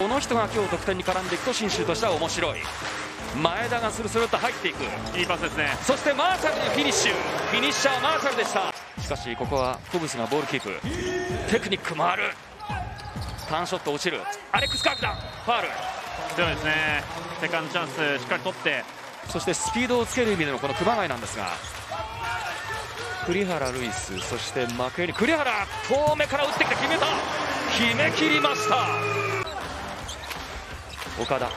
この人が今日得点に絡んでいくと信州としては面白い。前田がスルスルと入っていく、いいパスですね。そしてマーシャルのフィニッシュ、フィニッシャーマーシャルでした。しかしここはコブスがボールキープ、テクニックもある。ターンショット落ちる、アレックス・カークだ、ファウル。ではですね、セカンドチャンスしっかり取って、そしてスピードをつける意味でのこの熊谷なんですが、栗原ルイス、そしてマクエリ、栗原遠目から打ってきて決めた、決め切りました。岡田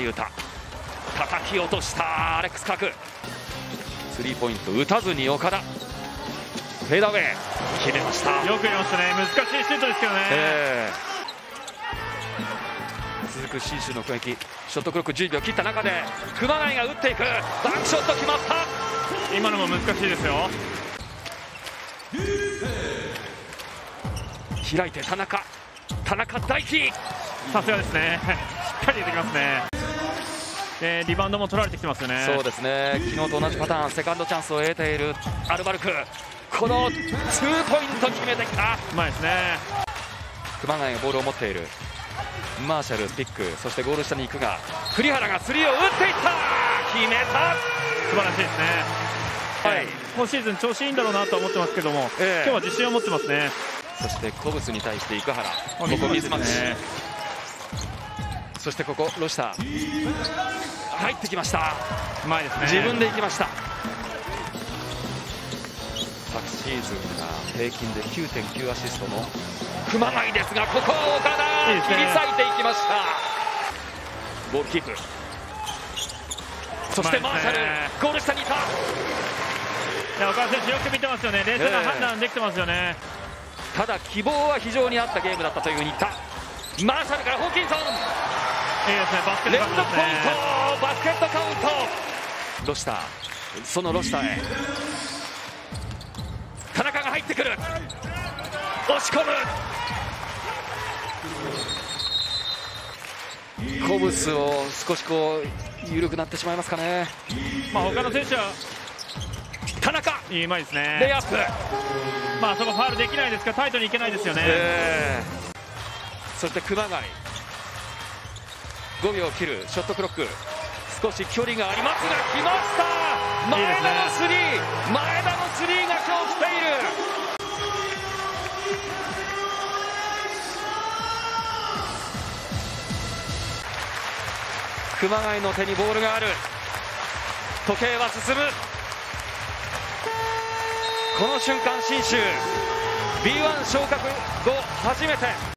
優太叩き落とした。アレックス・カークスリーポイント打たずに岡田フェードアウェイ決めました。よく入れましたね。難しいシュートですけどね、続く信州の攻撃。ショットクロック10秒切った中で熊谷が打っていく、バックショット決まった。今のも難しいですよ。開いて田中大輝、さすがですね、しっかり出てきますね。リバウンドも取られてきてますよね。そうですね、昨日と同じパターン、セカンドチャンスを得ているアルバルク、この2ポイント決めてきた。うまいですね。熊谷がボールを持っている、マーシャルピック、そしてゴール下に行くが、栗原がスリーを打っていった、決めた。素晴らしいですね、はい、今シーズン調子いいんだろうなとは思ってますけども、今日は自信を持ってますね。そしてコブスに対して生原、ここミスマッチ、そしてここロシター入ってきました。前ですね、自分で行きました。昨シーズンが平均で 9.9 アシストの熊谷ですが、ここを岡田切り裂いていきました。ボールキープ、そしてマーシャル、ゴール下にいた。岡田選手よく見てますよね。冷静な判断できてますよね。ただ希望は非常にあったゲームだったというふうに言った。マーシャルからホーキンソン、いいですね、バスケットカウント、バスケットカウント、ロシター、そのロシターへ田中が入ってくる、押し込む。コブスを少しこう緩くなってしまいますかね。まあ他の選手は田中、いい前ですね、レイアップ、まあそこファウルできないですから、タイトにいけないですよね。そして熊谷5秒を切る、ショットクロック少し距離がありますが来ました。前田のスリー、前田のスリーが今日来ている。熊谷の手にボールがある、時計は進む。この瞬間信州 B1 昇格後初めて